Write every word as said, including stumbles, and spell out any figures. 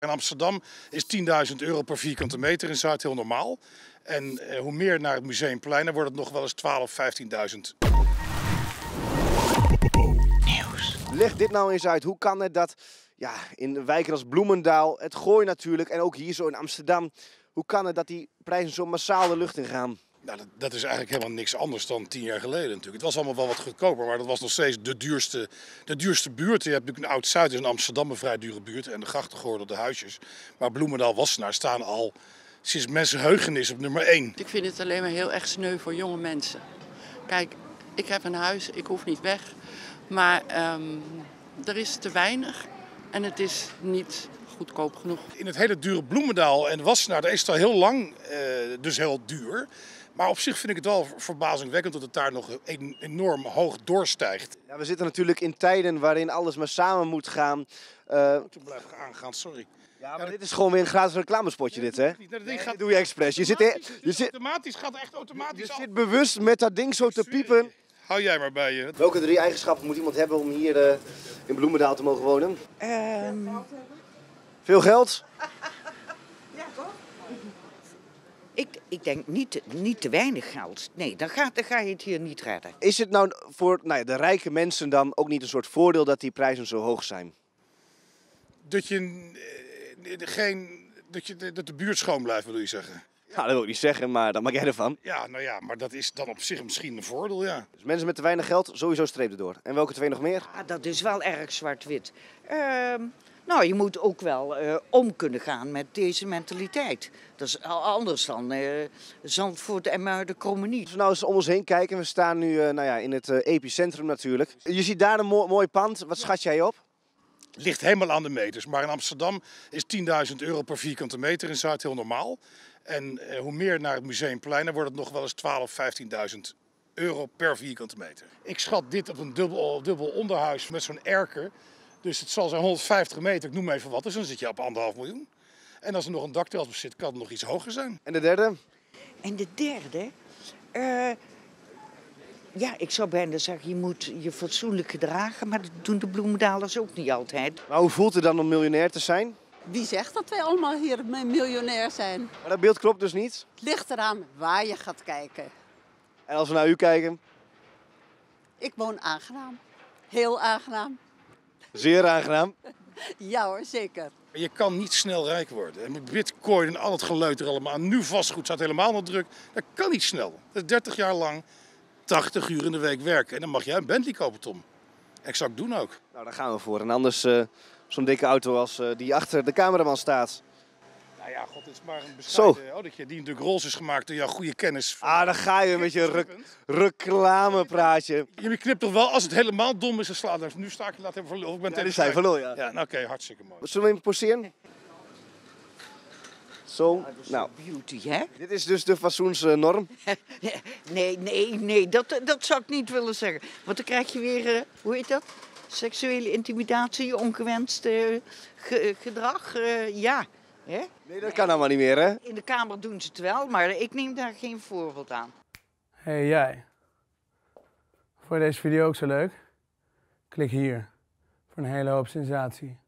In Amsterdam is tienduizend euro per vierkante meter in Zuid heel normaal. En eh, hoe meer naar het Museumplein, dan wordt het nog wel eens twaalfduizend, vijftienduizend. Nieuws. Leg dit nou eens uit. Hoe kan het dat ja, in wijken als Bloemendaal, Het Gooi natuurlijk en ook hier zo in Amsterdam, hoe kan het dat die prijzen zo massaal de lucht in gaan? Nou, dat, dat is eigenlijk helemaal niks anders dan tien jaar geleden natuurlijk. Het was allemaal wel wat goedkoper, maar dat was nog steeds de duurste, de duurste buurt. Je hebt natuurlijk een Oud-Zuid, is in Amsterdam een vrij dure buurt en de grachtengordelde huisjes. Maar Bloemendaal, Wassenaar staan al sinds mensenheugenis op nummer één. Ik vind het alleen maar heel erg sneu voor jonge mensen. Kijk, ik heb een huis, ik hoef niet weg, maar um, er is te weinig en het is niet goedkoop genoeg. In het hele dure Bloemendaal en Wassenaar, daar is het al heel lang eh, dus heel duur. Maar op zich vind ik het wel verbazingwekkend dat het daar nog een enorm hoog doorstijgt. Ja, we zitten natuurlijk in tijden waarin alles maar samen moet gaan. Uh... Toen blijf ik aangaan, sorry. Ja, maar ja, dit is gewoon weer een gratis reclamespotje, nee, dit, hè? Nee, dat ding nee, gaat... doe je expres. Je zit, je zit automatisch, gaat echt automatisch. Je, je zit bewust met dat ding zo te piepen. Hou jij maar bij je. Welke drie eigenschappen moet iemand hebben om hier uh, in Bloemendaal te mogen wonen? Um... Veel geld? Ja, toch? Ik, ik denk niet, niet te weinig geld. Nee, dan ga, dan ga je het hier niet redden. Is het nou voor nou ja, de rijke mensen dan ook niet een soort voordeel dat die prijzen zo hoog zijn? Dat je, eh, geen, dat je dat de buurt schoon blijft, wil je zeggen? Ja, nou, dat wil ik niet zeggen, maar dat maak jij ervan. Ja, nou ja, maar dat is dan op zich misschien een voordeel, ja. Dus mensen met te weinig geld, sowieso streep erdoor. En welke twee nog meer? Ah, dat is wel erg zwart-wit. Uh... Nou, je moet ook wel uh, om kunnen gaan met deze mentaliteit. Dat is anders dan uh, Zandvoort en Muiden komen niet. Als we nou eens om ons heen kijken, we staan nu uh, nou ja, in het uh, epicentrum natuurlijk. Je ziet daar een mooi, mooi pand, wat schat jij op? Ligt helemaal aan de meters, maar in Amsterdam is tienduizend euro per vierkante meter in Zuid heel normaal. En uh, hoe meer naar het Museumplein, dan wordt het nog wel eens twaalfduizend, vijftienduizend euro per vierkante meter. Ik schat dit op een dubbel, dubbel onderhuis met zo'n erker. Dus het zal zijn honderdvijftig meter, ik noem even wat, dus dan zit je op anderhalf miljoen. En als er nog een dakterras op zit, kan het nog iets hoger zijn. En de derde? En de derde? Uh, ja, ik zou bijna zeggen, je moet je fatsoenlijk gedragen, maar dat doen de Bloemendalers ook niet altijd. Maar hoe voelt het dan om miljonair te zijn? Wie zegt dat wij allemaal hier miljonair zijn? Maar dat beeld klopt dus niet? Het ligt eraan waar je gaat kijken. En als we naar u kijken? Ik woon aangenaam. Heel aangenaam. Zeer aangenaam. Ja hoor, zeker. Je kan niet snel rijk worden. En met bitcoin en al het geluid er allemaal. Nu vastgoed staat helemaal nog druk. Dat kan niet snel. Dat is dertig jaar lang, tachtig uur in de week werken. En dan mag jij een Bentley kopen, Tom. Exact doen ook. Nou, daar gaan we voor. En anders uh, zo'n dikke auto als uh, die achter de cameraman staat. Nou ja, god, het is maar een bescheiden autootje die natuurlijk roze is gemaakt door jouw goede kennis. Van... Ah, dan ga je met je rec reclamepraatje. Je knipt toch wel, als het helemaal dom is, dan slaat het. Nu sta ik je laat even verloren. Ja, dit zijn verloren, ja. Ja, nou, oké, okay, hartstikke mooi. Zullen we even poseren? Zo, nou. Beauty, hè? Dit is dus de fatsoensnorm. Nee, nee, nee, dat, dat zou ik niet willen zeggen. Want dan krijg je weer, uh, hoe heet dat? Seksuele intimidatie, ongewenst uh, ge gedrag, uh, ja. He? Nee, dat kan allemaal niet meer, hè? In de Kamer doen ze het wel, maar ik neem daar geen voorbeeld aan. Hé, hey, jij. Vond je deze video ook zo leuk? Klik hier voor een hele hoop sensatie.